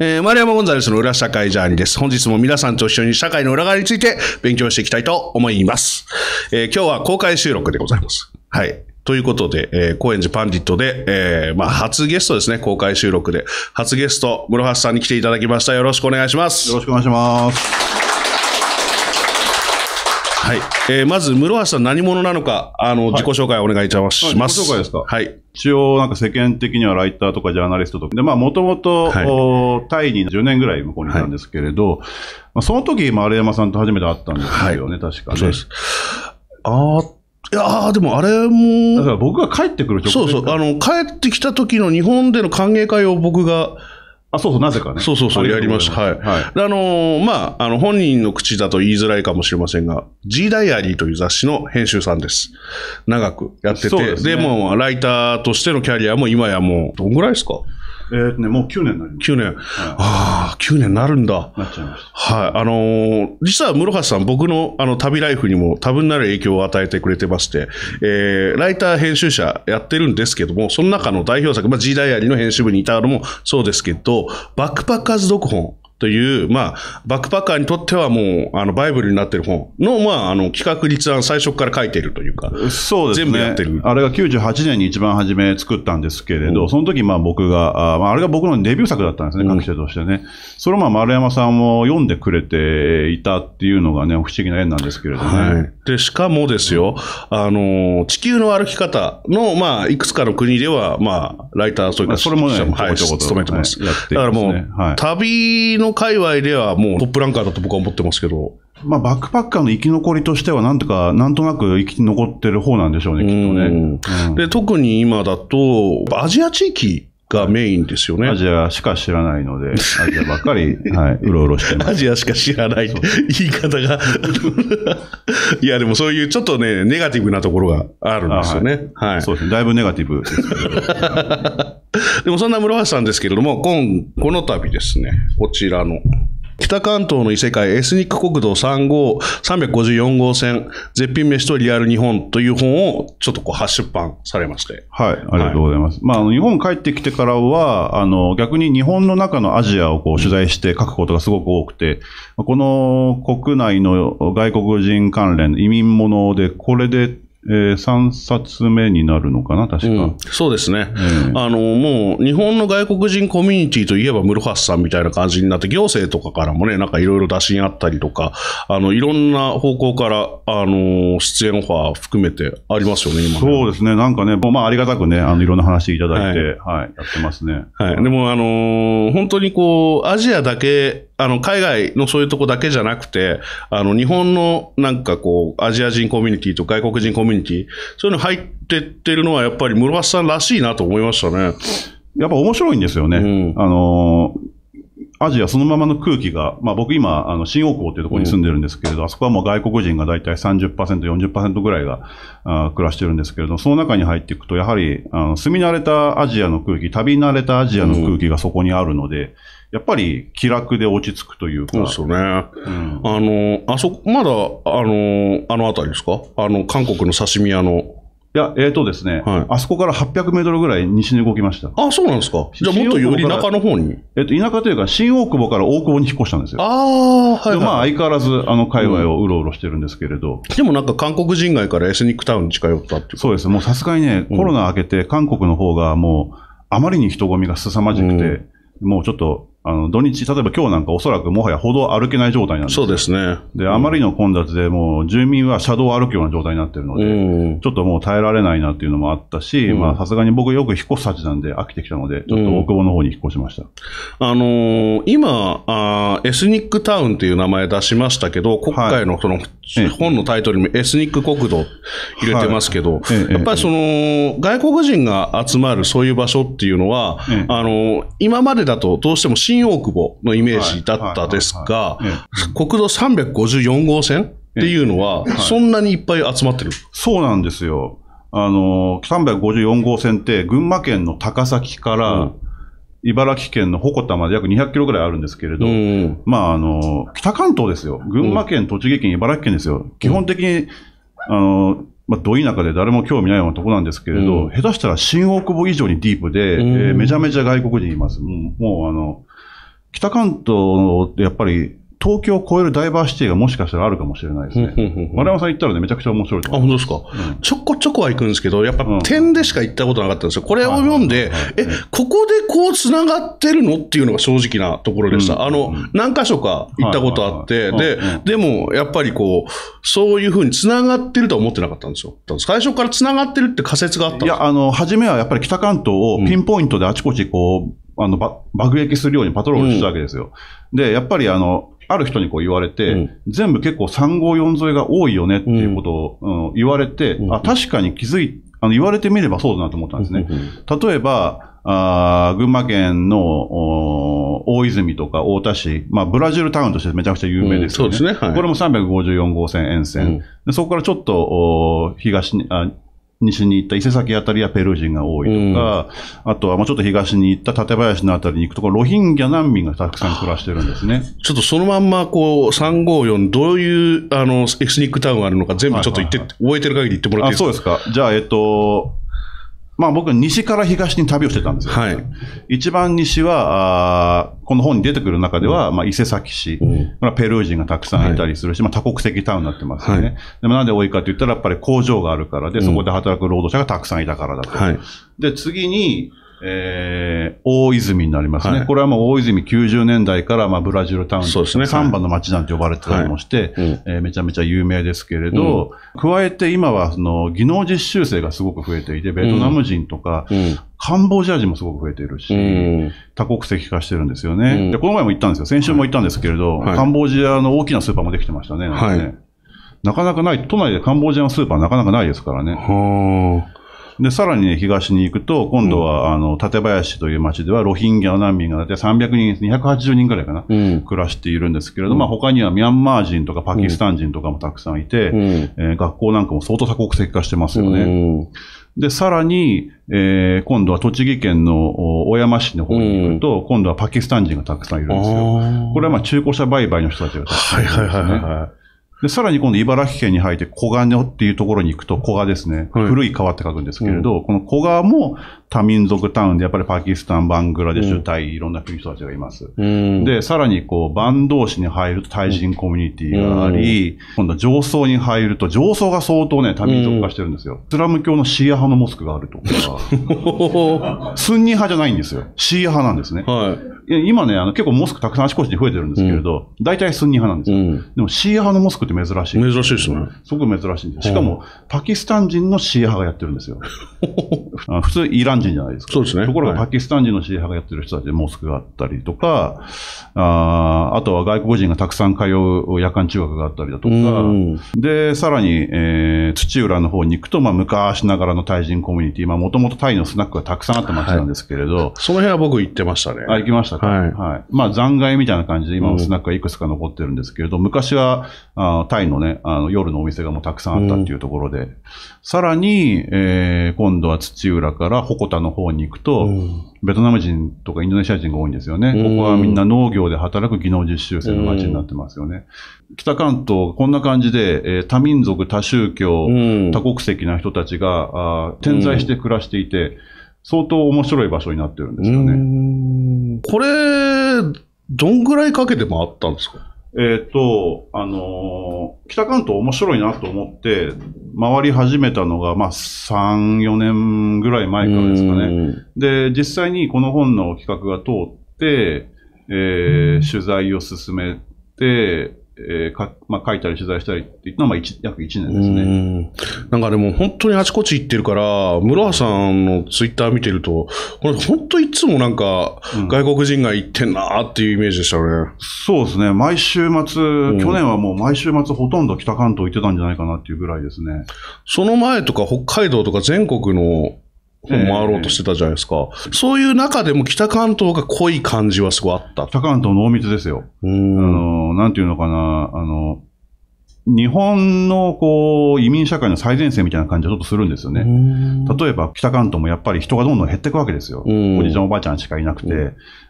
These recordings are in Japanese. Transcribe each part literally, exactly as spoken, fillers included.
えー、丸山ゴンザレスの裏社会ジャーニーです。本日も皆さんと一緒に社会の裏側について勉強していきたいと思います。えー、今日は公開収録でございます。はい。ということで、えー、高円寺パンディットで、えー、まあ、初ゲストですね、公開収録で。初ゲスト、室橋さんに来ていただきました。よろしくお願いします。よろしくお願いします。はい。えー、まず、室橋さん何者なのか、あの、はい、自己紹介をお願いいたします。自己紹介ですか？はい。一応、なんか世間的にはライターとかジャーナリストとか。で、まあ、もともと、タイにじゅうねんぐらい向こうにいたんですけれど、はい、まあ、その時、丸山さんと初めて会ったんですよね、はい、確かね。そうです。あー、いやー、でもあれも。だから僕が帰ってくる直前。そうそう。あの、帰ってきた時の日本での歓迎会を僕が、あ、そうそう、なぜかね。そうそうそう、やりました。はい。はい、あのー、まあ、あの、本人の口だと言いづらいかもしれませんが、G ダイアリーという雑誌の編集さんです。長くやってて、で,、ね、でも、ライターとしてのキャリアも今やもう、どんぐらいですか？えーね、もうきゅうねんになります。きゅうねん。はい、ああ、きゅうねんになるんだ。なっちゃいました。はい。あのー、実は室橋さん、僕の、あの、旅ライフにも多分なる影響を与えてくれてまして、えー、ライター編集者やってるんですけども、その中の代表作、まあ、G ダイアリーの編集部にいたのもそうですけど、バックパッカーズ読本という、まあ、バックパッカーにとってはもう、あの、バイブルになってる本の、まあ、あの、企画立案最初から書いてるというか、そうですね。全部やってる。あれがきゅうじゅうはちねんに一番初め作ったんですけれど、うん、その時、まあ僕が、あ、まあ、あれが僕のデビュー作だったんですね、書き手としてね。うん、それをまあ、丸山さんも読んでくれていたっていうのがね、不思議な縁なんですけれどね。はい。で、しかもですよ、あの、地球の歩き方の、まあ、いくつかの国では、まあ、ライター、そういうか、それもね、はい、務めてます。はい、やっていますね。だからもう、はい、旅のの界隈ではもうトップランカーだと僕は思ってますけど。まあ、バックパッカーの生き残りとしては、なんとか、なんとなく生き残ってる方なんでしょうね、きっとね。うん、で、特に今だと、アジア地域がメインですよね。アジアしか知らないので、アジアばっかり、はい、うろうろしてます。アジアしか知らないって言い方が。いや、でもそういうちょっとね、ネガティブなところがあるんですよね。はい。はい、そうですね。だいぶネガティブですけど。でもそんな室橋さんですけれども、今、この度ですね、こちらの、北関東の異世界エスニック国道さん号、さんびゃくごじゅうよん号線、絶品飯とリアル日本という本をちょっとこう発出版されまして。はい、ありがとうございます。はい、まあ、あの、日本帰ってきてからは、あの、逆に日本の中のアジアをこう取材して書くことがすごく多くて、この国内の外国人関連、移民物で、これで、えー、さんさつめになるのかな、確か、うん、そうですね、えーあの、もう日本の外国人コミュニティといえば室橋さんみたいな感じになって、行政とかからもね、なんかいろいろ打診あったりとか、あのいろんな方向からあの出演オファー含めてありますよね、今ね。そうですね、なんかね、もうまあ、ありがたくね、あのいろんな話いただいて、はいはい、やってますね。はい、でも、あのー、本当にこう、アジアだけ、あの、海外のそういうとこだけじゃなくて、あの、日本のなんかこう、アジア人コミュニティと外国人コミュニティ、そういうの入ってってるのはやっぱり室橋さんらしいなと思いましたね。やっぱ面白いんですよね。うん、あのー、アジアそのままの空気が、まあ僕今、あの、新大久保っていうところに住んでるんですけれど、うん、あそこはもう外国人がだいたい さんじゅっパーセント、よんじゅっパーセント ぐらいがあ暮らしてるんですけれど、その中に入っていくと、やはり、あの、住み慣れたアジアの空気、旅慣れたアジアの空気がそこにあるので、うん、やっぱり気楽で落ち着くというか。そうですよね。うん、あの、あそこ、まだ、あの、あの辺りですか？あの、韓国の刺身屋の。いや、えっとですね、はい、あそこからはっぴゃくメートルぐらい西に動きました。あ、そうなんですか。じゃあもっとより田舎の方に。えっと、田舎というか、新大久保から大久保に引っ越したんですよ。ああ、はい、はい。まあ、相変わらず、あの、界隈をうろうろしてるんですけれど。うん、でもなんか、韓国人街からエスニックタウンに近寄ったっていう。そうです。もうさすがにね、コロナ明けて、韓国の方がもう、あまりに人混みが凄まじくて、うん、もうちょっと、あの、土日、例えば今日なんかおそらくもはや歩道歩けない状態なんですよ。そうですね。で、あまりの混雑でもう住民は車道を歩くような状態になってるので、うん、ちょっともう耐えられないなっていうのもあったし、うん、まあさすがに僕よく引っ越すたちなんで飽きてきたので、ちょっと大久保の方に引っ越しました。うん、あのー、今あ、エスニックタウンっていう名前出しましたけど、今回のその、はい、本のタイトルにもエスニック国道入れてますけど、はい、やっぱりその、外国人が集まるそういう場所っていうのは、はい、あのー、今までだとどうしても新大久保のイメージだったですが、国道さんびゃくごじゅうよん号線っていうのは、そんなにいっぱい集まってる、はい、そうなんですよ。あの、さんびゃくごじゅうよん号線って、群馬県の高崎から、茨城県の鉾田まで約にひゃくキロぐらいあるんですけれど、うん、まあ、あの、北関東ですよ。群馬県、栃木県、茨城県ですよ。基本的に、あの、まあ、ど田舎で誰も興味ないようなとこなんですけれど、うん、下手したら新大久保以上にディープで、うん、えー、めちゃめちゃ外国人います。もう、もうあの、北関東のやっぱり東京を超えるダイバーシティがもしかしたらあるかもしれないですね。うんうんうん、丸山さん行ったらね、めちゃくちゃ面白いと思います。あ、本当ですか、うん。ちょこちょこは行くんですけど、やっぱ点でしか行ったことなかったんですよ。これを読んで、うん、え、ここでこう繋がってるのっていうのが正直なところでした。うん、あの、うん、何箇所か行ったことあって、はいはいはい、で、でもやっぱりこう、そういうふうに繋がってるとは思ってなかったんですよ。最初から繋がってるって仮説があったんですよ。いや、あの、初めはやっぱり北関東をピンポイントであちこちこう、うん、あの、爆撃するようにパトロールしたわけですよ。うん、で、やっぱりあの、ある人にこう言われて、うん、全部結構さんごうよん沿いが多いよねっていうことを、うんうん、言われて、うん、あ、確かに気づい、あの、言われてみればそうだなと思ったんですね。うんうん、例えば、あ、群馬県の大泉とか太田市、まあ、ブラジルタウンとしてめちゃくちゃ有名ですよね。うん、そうですね、はい。これもさんびゃくごじゅうよんごうせん沿線。うん、でそこからちょっと東に、あ、西に行った伊勢崎あたりはペルー人が多いとか、うん、あとはもうちょっと東に行った館林のあたりに行くところ、ロヒンギャ難民がたくさん暮らしてるんですね。ちょっとそのまんまこうさんごうよんどういうあのエスニックタウンがあるのか全部ちょっと言って、はいはいはい、覚えてる限り言ってもらっていいですか？あ、そうですか。じゃあえっとまあ僕は西から東に旅をしてたんですよ。はい、一番西はあこの本に出てくる中では、うん、まあ伊勢崎市、うん、まあ、ペルー人がたくさんいたりするし、はい、まあ多国籍タウンになってますよね。はい、でもなんで多いかと言ったらやっぱり工場があるからで、そこで働く労働者がたくさんいたからだと。はい、で次に、えー、大泉になりますね。はい、これはもう大泉きゅうじゅうねんだいからまあブラジルタウンとして、ね、サンバの街なんて呼ばれてたりもして、はい、えー、めちゃめちゃ有名ですけれど、うん、加えて今はその技能実習生がすごく増えていて、ベトナム人とか、うんうん、カンボジア人もすごく増えているし、うん、多国籍化してるんですよね。うん、でこの前も行ったんですよ。先週も行ったんですけれど、はい、カンボジアの大きなスーパーもできてましたね。はい、なんかね、なかなかない、都内でカンボジアのスーパーはなかなかないですからね。はー、で、さらに、ね、東に行くと、今度は、うん、あの、館林という町では、ロヒンギャ難民がだいたいさんびゃくにん、にひゃくはちじゅうにんくらいかな、うん、暮らしているんですけれども、うん、まあ、他にはミャンマー人とかパキスタン人とかもたくさんいて、うん、えー、学校なんかも相当多国籍化してますよね。うん、で、さらに、えー、今度は栃木県の小山市の方に行くと、うん、今度はパキスタン人がたくさんいるんですよ。これはまあ、中古車売買の人たちがたくさんいるんですね。はいはいはいはい。で、さらに今度茨城県に入って古賀のっていうところに行くと、古賀ですね、はい、古い川って書くんですけれど、うん、この古賀も多民族タウンでやっぱりパキスタン、バングラデシュ、うん、タイ、いろんな国の人たちがいます。うん、で、さらにこう、坂東市に入るとタイ人コミュニティがあり、うん、今度上層に入ると、上層が相当ね、多民族化してるんですよ。うん、イスラム教のシーア派のモスクがあるとか、スンニ派じゃないんですよ。シーア派なんですね。はい、今ね、あの結構モスクたくさんあちこちに増えてるんですけれど、うん、大体スンニ派なんですよ。うん、でもシーア派のモスクって珍しい。珍しいですね。すごく珍しいんです。しかも、パキスタン人のシーア派がやってるんですよ。あ、普通イラン人じゃないですか。そうですね。ところがパキスタン人のシーア派がやってる人たちでモスクがあったりとか、はい、あ、あとは外国人がたくさん通う夜間中学があったりだとか、うん、で、さらに、えー、土浦の方に行くと、まあ、昔ながらのタイ人コミュニティ、まあ、もともとタイのスナックがたくさんあった街なんですけれど、はい、その辺は僕行ってましたね。あ、行きました。はいはい、まあ、残骸みたいな感じで今のスナックがいくつか残ってるんですけれど、うん、昔はあタイのね、あの夜のお店がもうたくさんあったっていうところで、うん、さらに、えー、今度は土浦から鉾田の方に行くと、うん、ベトナム人とかインドネシア人が多いんですよね。うん、ここはみんな農業で働く技能実習生の街になってますよね。うん、北関東こんな感じで、えー、多民族多宗教、うん、多国籍な人たちがあ点在して暮らしていて、うん、相当面白い場所になってるんですよね。うん、これ、どんぐらいかけて回ったんですか？えっと、あのー、北関東面白いなと思って、回り始めたのが、まあ、さん、よねんぐらい前からですかね。で、実際にこの本の企画が通って、えー、取材を進めて、えーかまあ、書いたり取材したりっていうのは、まあ、約いちねんですね。うん、なんかでも本当にあちこち行ってるから、室橋さんのツイッター見てると、これ本当いつもなんか外国人が行ってんなーっていうイメージでしたね。うん、そうですね。毎週末、うん、去年はもう毎週末ほとんど北関東行ってたんじゃないかなっていうぐらいですね。その前とか北海道とか全国の回ろうとしてたじゃないですか。えー、そういう中でも北関東が濃い感じはすごいあった。北関東濃密ですよ。あの、なんていうのかな、あの、日本のこう、移民社会の最前線みたいな感じはちょっとするんですよね。例えば北関東もやっぱり人がどんどん減っていくわけですよ。おじいちゃんおばあちゃんしかいなくて。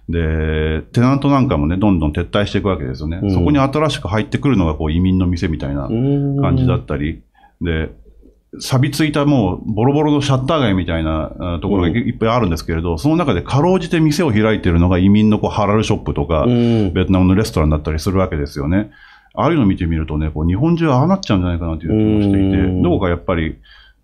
で、テナントなんかもね、どんどん撤退していくわけですよね。そこに新しく入ってくるのがこう、移民の店みたいな感じだったり。で、錆びついたもうボロボロのシャッター街みたいなところがいっぱいあるんですけれど、うん、その中でかろうじて店を開いているのが移民のこうハラルショップとか、うん、ベトナムのレストランだったりするわけですよね。ああいうのを見てみるとね、こう日本中はああなっちゃうんじゃないかなという気もしていて、うん、どこかやっぱり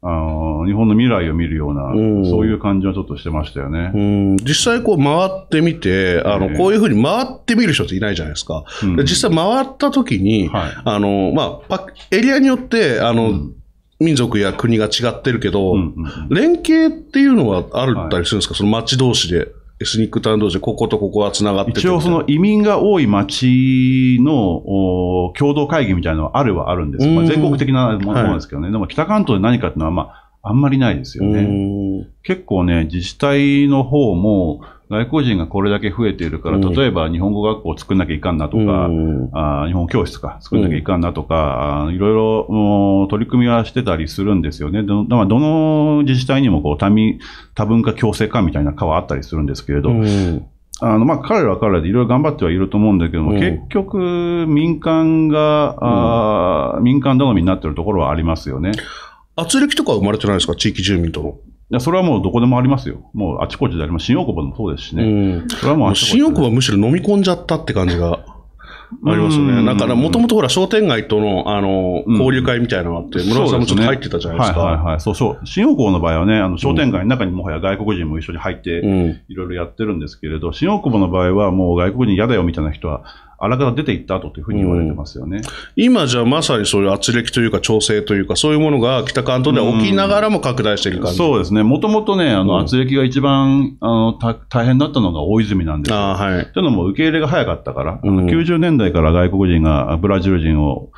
あの日本の未来を見るような、うん、そういう感じはちょっとしてましたよね。うん、実際こう回ってみて、あの、えー、こういうふうに回ってみる人っていないじゃないですか。うん、で実際回った時に、はい、あのまあ、エリアによってあの、うん、民族や国が違ってるけど、うんうんうん、連携っていうのはあるったりするんですか、はい、その町同士で、エスニックタウン同士で、こことここはつながってて。一応、その移民が多い町の共同会議みたいなのはあるはあるんです、まあ、全国的なものなんですけどね、はい、でも北関東で何かっていうのは、まあ、あんまりないですよね。結構ね、自治体の方も、外国人がこれだけ増えているから、例えば日本語学校を作んなきゃいかんなとか、うん、あ日本教室か、作んなきゃいかんなとか、うん、いろいろ取り組みはしてたりするんですよね。ど, だからどの自治体にもこう 多, 民多文化共生化みたいな課はあったりするんですけれど、うん、あのまあ、彼らは彼らでいろいろ頑張ってはいると思うんだけども、うん、結局民間が、うん、民間頼みになっているところはありますよね。圧力とか生まれてないですか、地域住民との。それはもうどこでもありますよ。もうあちこちであります。新大久保でもそうですしね。うん、それはもうあちこちで。新大久保はむしろ飲み込んじゃったって感じがありますよね。だからもともとほら商店街との、あの、交流会みたいなのがあって、うん、村尾さんもちょっと入ってたじゃないですか。そうですね。はいはいはい。そうそう。新大久保の場合はね、あの商店街の中にもはや外国人も一緒に入って、いろいろやってるんですけれど、うん、新大久保の場合はもう外国人嫌だよみたいな人は、あらかた出ていった後というふうに言われてますよね。うん、今じゃあまさにそういう圧力というか調整というかそういうものが北関東では起きながらも拡大している感じ、うん、そうですね。もともとね、あの圧力が一番あのた大変だったのが大泉なんですよ。あ、はい、というのも受け入れが早かったから、うん、きゅうじゅうねんだいから外国人がブラジル人を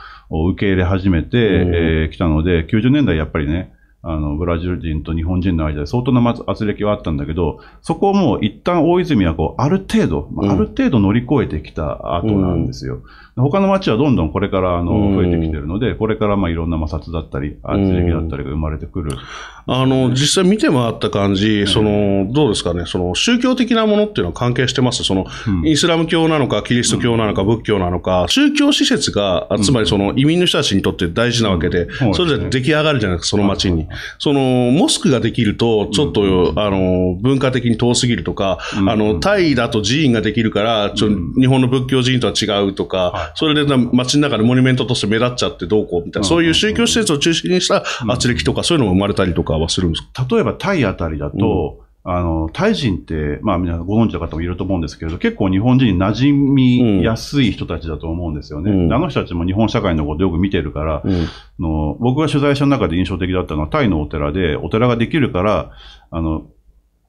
受け入れ始めてき、うん、えー、たのできゅうじゅうねんだいやっぱりね、あのブラジル人と日本人の間で相当な圧力はあったんだけど、そこをもう一旦大泉はこうある程度、うん、ある程度乗り越えてきた後なんですよ。うん、他の町はどんどんこれからあの増えてきてるので、うん、これからまあいろんな摩擦だったり圧力だったりが生まれてくる。うん、あの実際見て回った感じ、うん、そのどうですかね、その宗教的なものっていうのは関係してます？その、うん、イスラム教なのかキリスト教なのか仏教なのか、宗教施設がつまりその移民の人たちにとって大事なわけで、うん、それじゃ出来上がるじゃないですか、その町に。そのモスクができるとちょっと、うん、あの文化的に遠すぎるとか、うん、あのタイだと寺院ができるからちょ、うん、日本の仏教寺院とは違うとか、はい、それで街の中でモニュメントとして目立っちゃってどうこうみたいな、うん、そういう宗教施設を中心にした圧力とか、うん、そういうのも生まれたりとかはするんですか？例えばタイあたりだと、うん、あの、タイ人って、まあ皆さんご存知の方もいると思うんですけれど、結構日本人に馴染みやすい人たちだと思うんですよね。うん、あの人たちも日本社会のことをよく見てるから、うん、の僕が取材した中で印象的だったのはタイのお寺で、お寺ができるから、あの、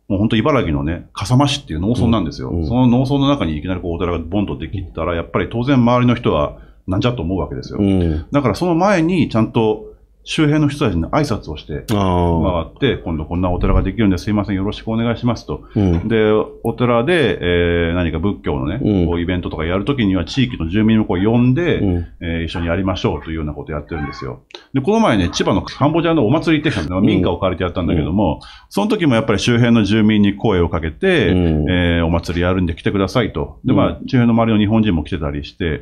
もう本当茨城のね、笠間市っていう農村なんですよ。うん、その農村の中にいきなりこうお寺がボンとできたら、やっぱり当然周りの人はなんじゃと思うわけですよ。うん、だからその前にちゃんと、周辺の人たちに挨拶をして回って、今度こんなお寺ができるんですいません、よろしくお願いしますと。うん、で、お寺で、えー、何か仏教のね、うん、こうイベントとかやるときには地域の住民をこう呼んで、うん、えー、一緒にやりましょうというようなことをやってるんですよ。で、この前ね、千葉のカンボジアのお祭り行ってきたんで、民家を借りてやったんだけども、うん、その時もやっぱり周辺の住民に声をかけて、うん、えー、お祭りやるんで来てくださいと。で、まあ、周辺の周りの日本人も来てたりして、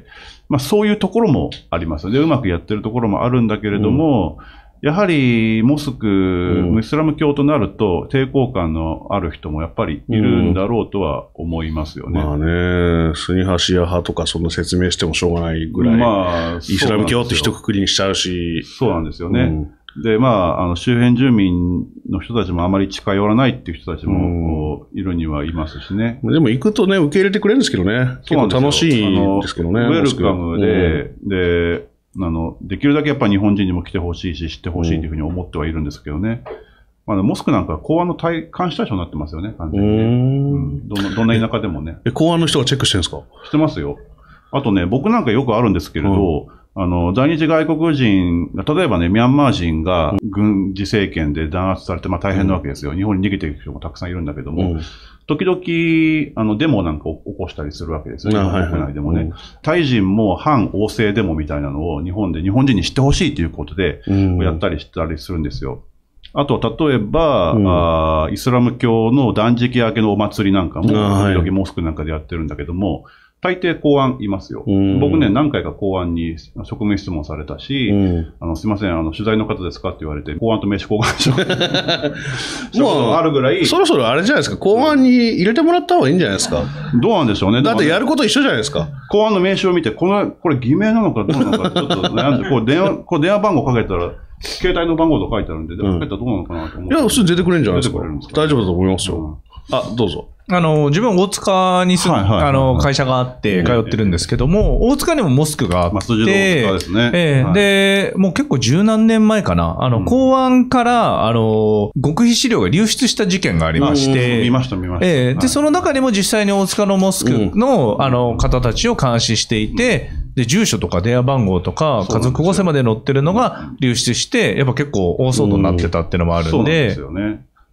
まあ、そういうところもあります。で、うまくやってるところもあるんだけれども、うん、やはりモスク、うん、イスラム教となると抵抗感のある人もやっぱりいるんだろうとは思いますよね。うん、まあね、スニハシヤ派とかその説明してもしょうがないぐらい、まあ、イスラム教って一括りにしちゃうし。そうなんですよね。うん、で、まあ、あの、周辺住民の人たちもあまり近寄らないっていう人たちも、いるにはいますしね。でも行くとね、受け入れてくれるんですけどね。結構楽しいんですけどね。ウェルカムで、うん、で、あの、できるだけやっぱ日本人にも来てほしいし、知ってほしいというふうに思ってはいるんですけどね。うん、まあ、モスクなんかは公安の対監視対象になってますよね、完全にね。うん。どんな、どんな田舎でもね。え、公安の人がチェックしてるんですか？してますよ。あとね、僕なんかよくあるんですけれど、うん、あの、在日外国人が、例えばね、ミャンマー人が軍事政権で弾圧されて、まあ大変なわけですよ。うん、日本に逃げていく人もたくさんいるんだけども、うん、時々、あの、デモなんかを起こしたりするわけですよ。日本国内でもね。はいはい、タイ人も反王政デモみたいなのを日本で、日本人に知ってほしいということで、やったりしたりするんですよ。うん、あと例えば、うん、あイスラム教の断食明けのお祭りなんかも時々モスクなんかでやってるんだけども、はい、大抵公安いますよ、うん、僕ね何回か公安に職務質問されたし、うん、あのすいませんあの取材の方ですかって言われて公安と名刺交換しようもあるぐらいそろそろあれじゃないですか公安に入れてもらった方がいいんじゃないですかどうなんでしょうねだってやること一緒じゃないですか公安の名刺を見てこのこれ偽名なのかどうなのかちょっと悩んでこう電話、こう電話番号かけたら携帯の番号と書いてあるんで、でも書いたらどうなのかなと思って、うん、いや、普通に出てくれるんじゃないですか。出てくれるんですかね。大丈夫だと思いますよ。うん、あ、どうぞ。あの自分は大塚に住むあの会社があって通ってるんですけども、大塚にもモスクがあって、でもう結構十何年前かな、あの公安からあの極秘資料が流出した事件がありまして、見ました見ました。でその中でも実際に大塚のモスクのあの方たちを監視していて、で住所とか電話番号とか家族構成まで載ってるのが流出して、やっぱ結構大騒動になってたっていうのもあるんで。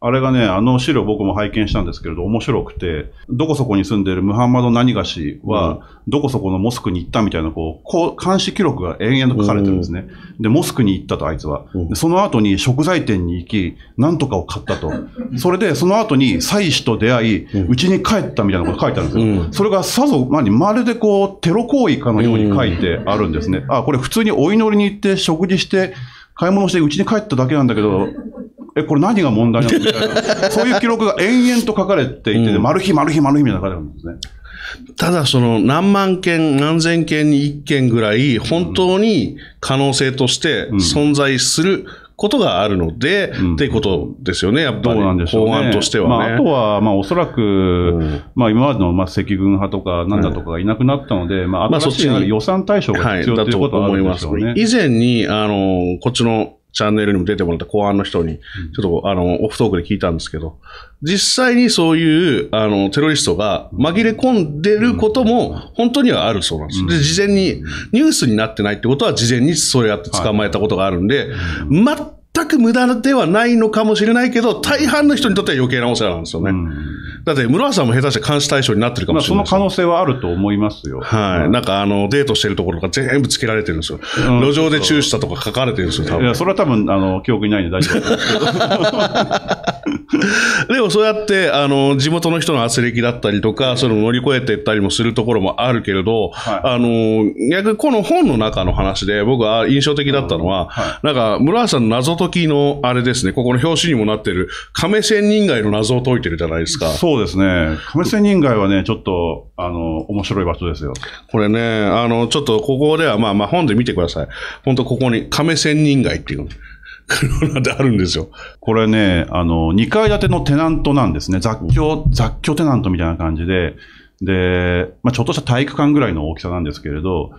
あれがね、あの資料僕も拝見したんですけれど、面白くて、どこそこに住んでるムハンマド何がしは、どこそこのモスクに行ったみたいな、こう、こう、監視記録が延々と書かれてるんですね。で、モスクに行ったと、あいつは。でその後に食材店に行き、なんとかを買ったと。それで、その後に妻子と出会い、うちに帰ったみたいなこと書いてあるんですよ。それがさぞ、何、まるでこう、テロ行為かのように書いてあるんですね。あ、これ普通にお祈りに行って、食事して、買い物して、うちに帰っただけなんだけど、え、これ何が問題なのみたいな、そういう記録が延々と書かれていて、うん、丸日丸日丸日みたいな書いてあるんですね。ただ、その何万件、何千件にいっけんぐらい、本当に可能性として存在することがあるので、うん、っていうことですよね、やっぱり、法案としてはね。まあ、あとは、まあ、おそらく、うん、まあ、今までの、まあ、赤軍派とか、なんだとかがいなくなったので、うん、まあ、新しい予算対象が必要ということはあるんでしょうね。以前に、あの、こっちの、チャンネルにも出てもらった公安の人に、ちょっとあの、オフトークで聞いたんですけど、実際にそういう、あの、テロリストが紛れ込んでることも、本当にはあるそうなんです。で、事前に、ニュースになってないってことは、事前にそうやって捕まえたことがあるんで、全く無駄ではないのかもしれないけど、大半の人にとっては余計なお世話なんですよね。だって、室橋さんも下手して監視対象になってるかもしれない。その可能性はあると思いますよ。はい。なんか、あの、デートしてるところが全部つけられてるんですよ。うん、路上でチューしたとか書かれてるんですよ、多分。いや、それは多分、あの、記憶にないんで大丈夫だと思うんですけど。でも、そうやって、あの、地元の人の圧力だったりとか、それを乗り越えていったりもするところもあるけれど、はい、あの、逆にこの本の中の話で、僕は印象的だったのは、はい、なんか、室橋さんの謎解きの、あれですね、ここの表紙にもなってる、亀仙人街の謎を解いてるじゃないですか。そうですね。亀仙人街はね、ちょっと、あの、面白い場所ですよ。これね、あの、ちょっと、ここでは、まあまあ、本で見てください。本当ここに、亀仙人街っていうのがあるんですよ。これね、あの、にかい建てのテナントなんですね。雑居、雑居テナントみたいな感じで、で、まあ、ちょっとした体育館ぐらいの大きさなんですけれど、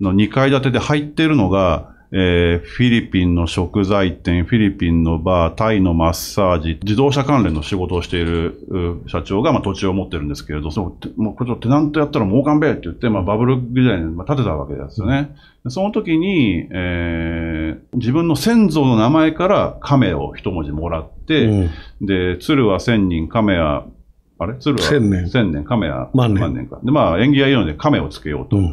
のにかい建てで入っているのが、えー、フィリピンの食材店、フィリピンのバー、タイのマッサージ、自動車関連の仕事をしている社長が、まあ、土地を持ってるんですけれど、そうもうこれテナントやったら儲かんべえって言って、まあ、バブル時代に建てたわけですよね。その時に、えー、自分の先祖の名前から亀を一文字もらって、うん、で、鶴は千人、亀は、あれ鶴は千年、千年、亀は万年、万年か。で、まあ、縁起がいいので亀をつけようと。うん、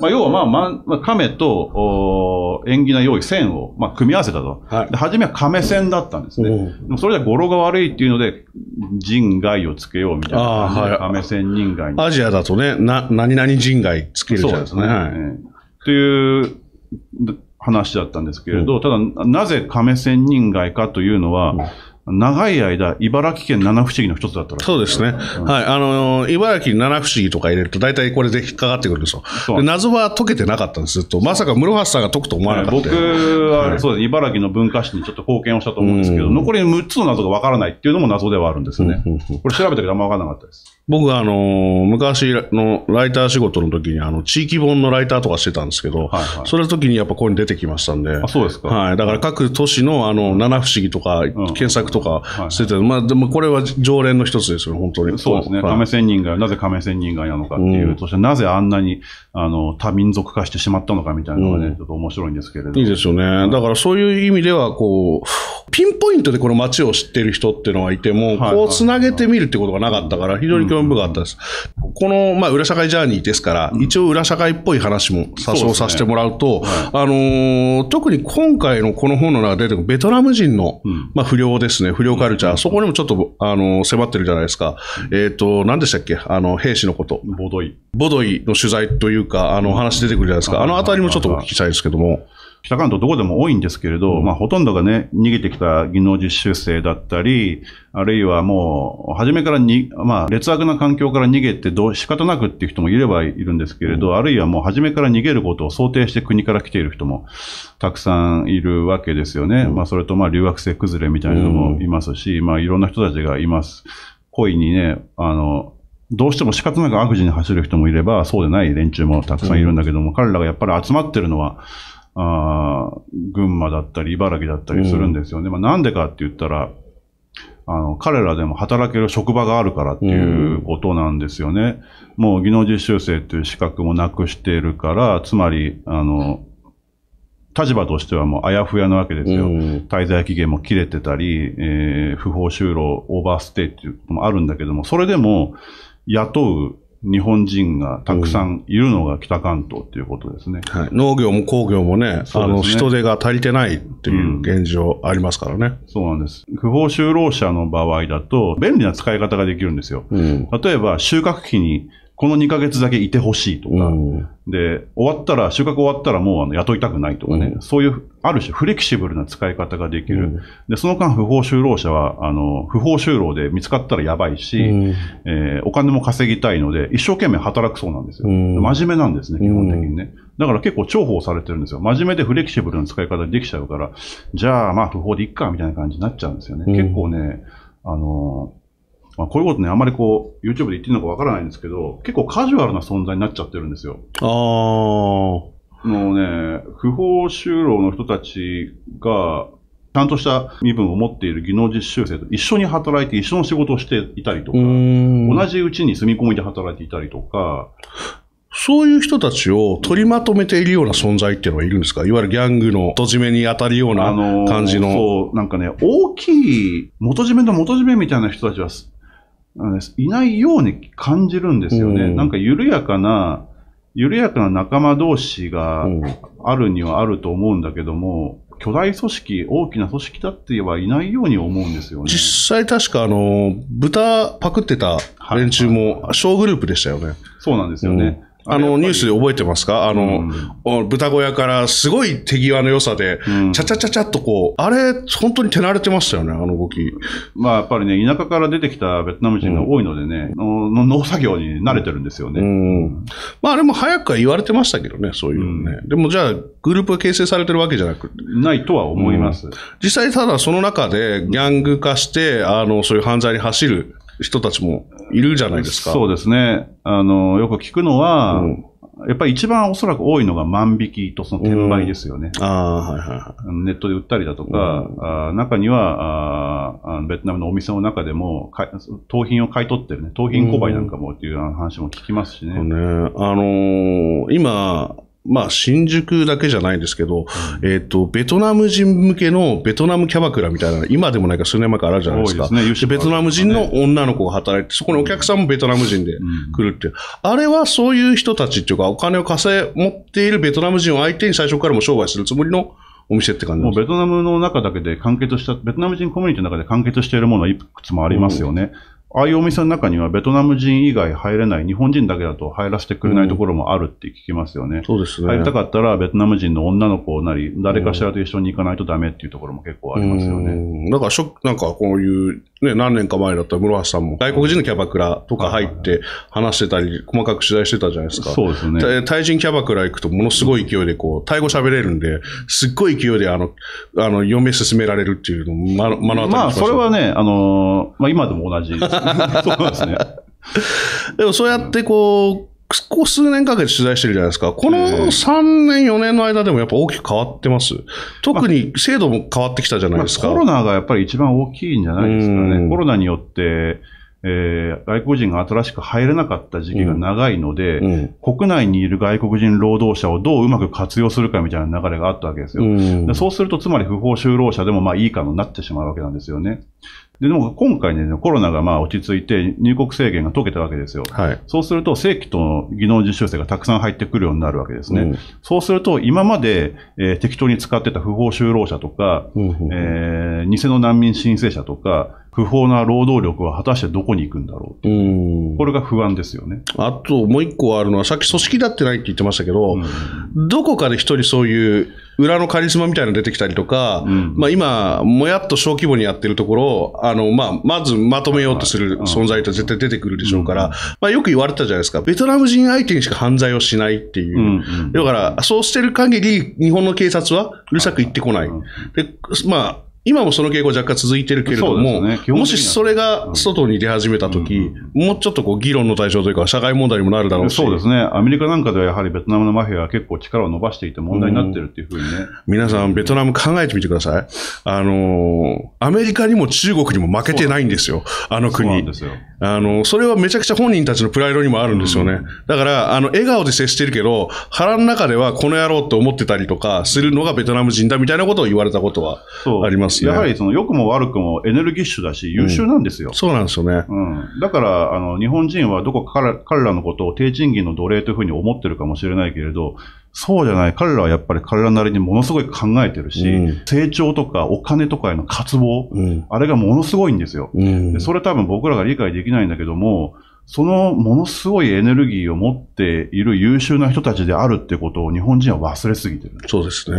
まあ要はまあまあ、亀と縁起の良い線をまあ組み合わせたと。はい、で初めは亀線だったんですね。でもそれじゃ語呂が悪いっていうので、人外をつけようみたいな。あはい、亀線人外に。アジアだとね、な、何々人外つけるじゃないですか、ね。そうですね。はい、という話だったんですけれど、うん、ただなぜ亀線人外かというのは、うん、長い間、茨城県七不思議の一つだったらしい。そうですね。うん、はい。あの、茨城七不思議とか入れると、大体これで引っかかってくるんですよ。で謎は解けてなかったんです、ずっと。まさか室橋さんが解くと思わなかった。僕は、そうです。はい、茨城の文化史にちょっと貢献をしたと思うんですけど、残りむっつの謎がわからないっていうのも謎ではあるんですね。これ調べたけどあんまわからなかったです。僕はあの、昔のライター仕事の時に、あの、地域本のライターとかしてたんですけど、はいはい、それの時にやっぱここに出てきましたんで。あ、そうですか。はい。だから各都市のあの、七不思議とか、検索とかしてて、まあでもこれは常連の一つですよ、本当に。そうですね。亀仙人街、なぜ亀仙人街なのかっていう、うん、そしてなぜあんなにあの多民族化してしまったのかみたいなのがね、うん、ちょっと面白いんですけれど。いいですよね。だからそういう意味では、こう、ピンポイントでこの街を知っている人っていうのがいても、こうつなげてみるってことがなかったから、非常に興味深かったです。うんうん、この、まあ、裏社会ジャーニーですから、うん、一応裏社会っぽい話も多少させてもらうと、うねはい、あのー、特に今回のこの本の中で出てくるベトナム人の、うん、まあ、不良ですね、不良カルチャー、うん、そこにもちょっと、あのー、迫ってるじゃないですか。うん、えっ、ー、と、何でしたっけ、あの、兵士のこと。ボドイ。ボドイの取材というか、あの、話出てくるじゃないですか。あのあたりもちょっとお聞きしたいですけども。北関東どこでも多いんですけれど、うん、まあほとんどがね、逃げてきた技能実習生だったり、あるいはもう、初めからに、まあ劣悪な環境から逃げてどう仕方なくっていう人もいればいるんですけれど、うん、あるいはもう初めから逃げることを想定して国から来ている人もたくさんいるわけですよね。うん、まあそれとまあ留学生崩れみたいなのもいますし、うん、まあいろんな人たちがいます。故意にね、あの、どうしても仕方なく悪事に走る人もいれば、そうでない連中もたくさんいるんだけども、うん、彼らがやっぱり集まってるのは、あ群馬だったり茨城だったりするんですよね。うん、まあ、なんでかって言ったら、あの、彼らでも働ける職場があるからっていうことなんですよね。うん、もう技能実習生という資格もなくしているから、つまり、あの、立場としてはもうあやふやなわけですよ。うん、滞在期限も切れてたり、えー、不法就労、オーバーステイっていうこともあるんだけども、それでも雇う日本人がたくさんいるのが北関東ということですね。うんはい、農業も工業もね、ねあの人手が足りてないっていう現状ありますからね。うん、そうなんです。不法就労者の場合だと、便利な使い方ができるんですよ。うん、例えば、収穫期にこのにかげつだけいてほしいとか、うん、で、終わったら、収穫終わったらもうあの雇いたくないとかね、うん、そういう、ある種フレキシブルな使い方ができる。うん、で、その間不法就労者は、あの、不法就労で見つかったらやばいし、うんえー、お金も稼ぎたいので、一生懸命働くそうなんですよ。うん、真面目なんですね、基本的にね。だから結構重宝されてるんですよ。真面目でフレキシブルな使い方できちゃうから、じゃあまあ不法でいっか、みたいな感じになっちゃうんですよね。うん、結構ね、あのー、まあこういうことね、あんまりこう、YouTube で言ってるのかわからないんですけど、結構カジュアルな存在になっちゃってるんですよ。ああ。もうね、不法就労の人たちが、ちゃんとした身分を持っている技能実習生と一緒に働いて一緒の仕事をしていたりとか、同じうちに住み込みで働いていたりとか、そういう人たちを取りまとめているような存在っていうのはいるんですか？いわゆるギャングの元締めに当たるような感じの。あのー、そう、なんかね、大きい元締めと元締めみたいな人たちは、いないように感じるんですよね。うん、なんか緩やかな、緩やかな仲間同士があるにはあると思うんだけども、うん、巨大組織、大きな組織だって言えばいないように思うんですよね。実際確かあの、豚パクってた連中も小グループでしたよね。はい、そうなんですよね。うんあの、ニュースで覚えてますか？あの、うん、豚小屋からすごい手際の良さで、うん、ちゃちゃちゃちゃっとこう、あれ、本当に手慣れてましたよね、あの動き。まあ、やっぱりね、田舎から出てきたベトナム人が多いのでね、うん、の農作業に慣れてるんですよね。うんうん、まあ、あれも早くは言われてましたけどね、そういうね。うん、でも、じゃあ、グループが形成されてるわけじゃなくないとは思います。うん、実際、ただその中で、ギャング化して、あの、そういう犯罪に走る人たちもいるじゃないですか。そうですね。あの、よく聞くのは、うん、やっぱり一番おそらく多いのが万引きとその転売ですよね。うん、あはいはい、ネットで売ったりだとか、うん、あ中にはあ、ベトナムのお店の中でも、盗品を買い取ってるね、盗品購買なんかもっていう話も聞きますしね。うんうん、ねあのー、今、まあ、新宿だけじゃないんですけど、えっと、ベトナム人向けのベトナムキャバクラみたいな、今でもないか数年前からあるじゃないですか。そうですね。ベトナム人の女の子が働いて、そこにお客さんもベトナム人で来るっていう。あれはそういう人たちっていうか、お金を稼い、持っているベトナム人を相手に最初からも商売するつもりのお店って感じです。もうベトナムの中だけで完結した、ベトナム人コミュニティの中で完結しているものはいくつもありますよね。ああいうお店の中にはベトナム人以外入れない、日本人だけだと入らせてくれないところもあるって聞きますよね。うん、そうですね。入りたかったらベトナム人の女の子なり、誰かしらと一緒に行かないとダメっていうところも結構ありますよね。うん、だからしょ、なんかこういう、ね、何年か前だったら室橋さんも外国人のキャバクラとか入って話してたり、細かく取材してたじゃないですか。そうですね。タイ人キャバクラ行くとものすごい勢いでこう、タイ語喋れるんで、すっごい勢いであの、あの、嫁進められるっていうのをま、目の当たりにしました。まあ、それはね、あの、まあ今でも同じです。そうですね。でもそうやってこう、ここ数年かけて取材してるじゃないですか。このさんねん、よねんの間でもやっぱ大きく変わってます。特に制度も変わってきたじゃないですか。まあ、コロナがやっぱり一番大きいんじゃないですかね。コロナによって、えー、外国人が新しく入れなかった時期が長いので、うんうん、国内にいる外国人労働者をどううまく活用するかみたいな流れがあったわけですよ。うん、でそうすると、つまり不法就労者でもまあいいかになってしまうわけなんですよね。で、でも今回ね、コロナがまあ落ち着いて入国制限が解けたわけですよ。はい、そうすると正規との技能実習生がたくさん入ってくるようになるわけですね。うん、そうすると今まで、えー、適当に使ってた不法就労者とか、うんうんえー、偽の難民申請者とか、不法な労働力は果たしてどこに行くんだろうという、これが不安ですよね。あともう一個あるのは、さっき組織だってないって言ってましたけど、うん、どこかで一人そういう裏のカリスマみたいなの出てきたりとか、うんまあ、今、もやっと小規模にやってるところをあの、まあ、まずまとめようとする存在って絶対出てくるでしょうから、うんまあ、よく言われてたじゃないですか、ベトナム人相手にしか犯罪をしないっていう、うん、だからそうしてる限り、日本の警察はうるさく言ってこない。でまあ今もその傾向若干続いてるけれども、ね、もしそれが外に出始めたとき、うんうん、もうちょっとこう議論の対象というか、社会問題にもなるだろうし、そうですね、アメリカなんかではやはりベトナムのマフィアは結構力を伸ばしていて問題になってるっていうふうにね、うん、皆さん、ベトナム考えてみてください、あのアメリカにも中国にも負けてないんですよ、あの国。そうなんですよ。あのそれはめちゃくちゃ本人たちのプライドにもあるんですよね、うん、だからあの笑顔で接してるけど、腹の中ではこの野郎と思ってたりとかするのがベトナム人だみたいなことを言われたことはあります。やはりその良くも悪くもエネルギッシュだし優秀なんですよ、うん、そうなんですよね、うん、だからあの日本人はどこかから彼らのことを低賃金の奴隷というふうに思ってるかもしれないけれど、そうじゃない、彼らはやっぱり彼らなりにものすごい考えてるし、うん、成長とかお金とかへの渇望、うん、あれがものすごいんですよ、うん、でそれ多分僕らが理解できないんだけども、そのものすごいエネルギーを持っている優秀な人たちであるってことを日本人は忘れすぎてる。そうですね。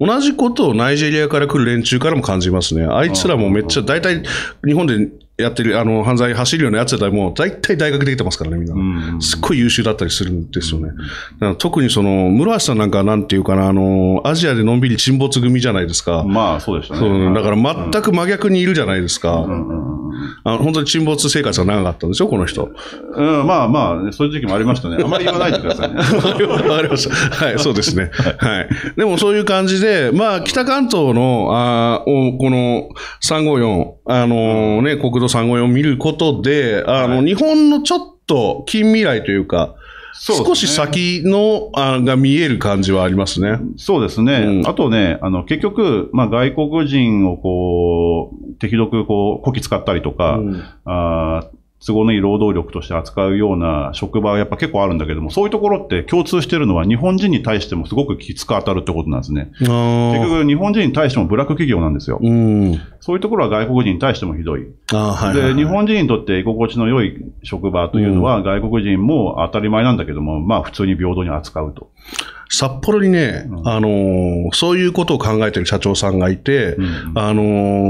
同じことをナイジェリアから来る連中からも感じますね。あいつらもめっちゃ大体日本でやってるあの犯罪走るようなやつだったらもう大体大学できてますからね、みんな、うん、すっごい優秀だったりするんですよね。だから特にその室橋さんなんかなんていうかな、あのアジアでのんびり沈没組じゃないですか。まあそうでしたね。そうだから全く真逆にいるじゃないですか、うんうんうん、あの本当に沈没生活が長かったんですよこの人、うん、まあまあそういう時期もありましたね。あまり言わないでくださいね。わかりました。はい、そうですね、はい、でもそういう感じで、まあ、北関東のあこのさんごーよん、あのね、国土さんごーよんを見ることで、あの、はい、日本のちょっと近未来というか、そうですね、少し先のあが見える感じはありますね。そうですね、うん、あとね、あの結局、まあ、外国人をこう適度くこき使ったりとか、うん、あ都合のいい労働力として扱うような職場はやっぱ結構あるんだけども、そういうところって共通してるのは日本人に対してもすごくきつく当たるってことなんですね。結局日本人に対してもブラック企業なんですよ。うん、そういうところは外国人に対してもひどい。あ、はいはいはい、で、日本人にとって居心地の良い職場というのは外国人も当たり前なんだけども、うん、まあ普通に平等に扱うと。札幌にね、うん、あのー、そういうことを考えてる社長さんがいて、うん、あの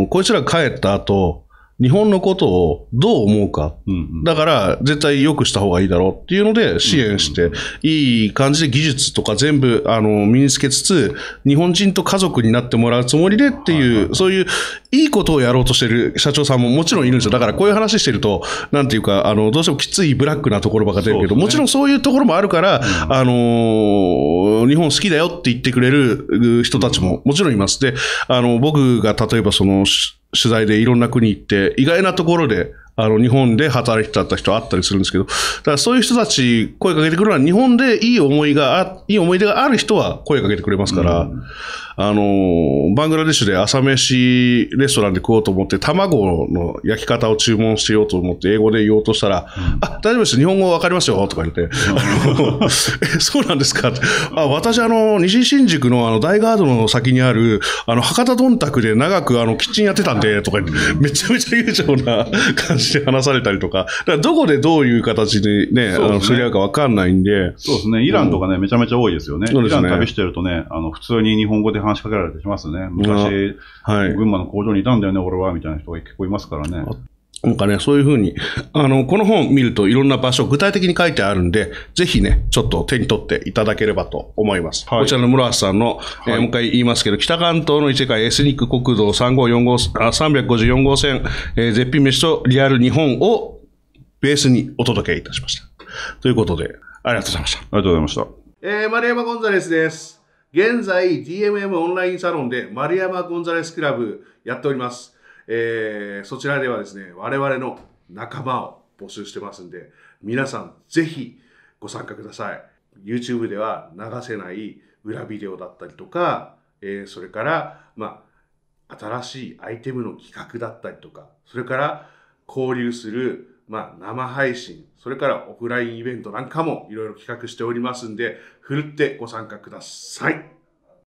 ー、こいつら帰った後、日本のことをどう思うか、うんうん、だから絶対良くした方がいいだろうっていうので支援して、うんうんうん、いい感じで技術とか全部あの身につけつつ、日本人と家族になってもらうつもりでっていう、はいはい、そういういいことをやろうとしてる社長さんももちろんいるんですよ。だからこういう話してると、なんていうか、あのどうしてもきついブラックなところばかり出るけど、ね、もちろんそういうところもあるから、うん、あのー、日本好きだよって言ってくれる人たちももちろんいます。で、あの僕が例えばその取材でいろんな国行って、意外なところで、あの、日本で働いてた人あったりするんですけど、だからそういう人たち声かけてくるのは、日本でいい思いがあ、いい思い出がある人は声かけてくれますから、うん、あの、バングラデシュで朝飯レストランで食おうと思って、卵の焼き方を注文しようと思って、英語で言おうとしたら、うん、あ、大丈夫です。日本語わかりますよ。とか言って、うん、え、そうなんですか。あ、私、あの、西新宿のあの、大ガードの先にある、あの、博多どんたくで長くあの、キッチンやってたんで、とか言って、めちゃめちゃ悠長な感じで話されたりとか、だからどこでどういう形でね、そうですね、あの、すり合うかわかんないんで。そうですね。イランとかね、うん、めちゃめちゃ多いですよね。そうですね。イラン旅してるとね、あの、普通に日本語で話しかけられてしますね。昔、はい、群馬の工場にいたんだよね、俺は、みたいな人が結構いますからね。なんかね、そういうふうに、あの、この本見るといろんな場所具体的に書いてあるんで、ぜひね、ちょっと手に取っていただければと思います。はい、こちらの室橋さんの、はい、えー、もう一回言いますけど、北関東の異世界エスニック国道さんびゃくごじゅうよん号線、えー、絶品飯とリアル日本をベースにお届けいたしました。ということで、ありがとうございました。ありがとうございました。えー、丸山ゴンザレスです。現在、ディーエムエム オンラインサロンで丸山ゴンザレスクラブやっております。えー、そちらではですね、我々の仲間を募集してますんで、皆さんぜひご参加ください。YouTube では流せない裏ビデオだったりとか、えー、それから、まあ、新しいアイテムの企画だったりとか、それから交流する、まあ、生配信、それからオフラインイベントなんかもいろいろ企画しておりますんで、ふるってご参加ください。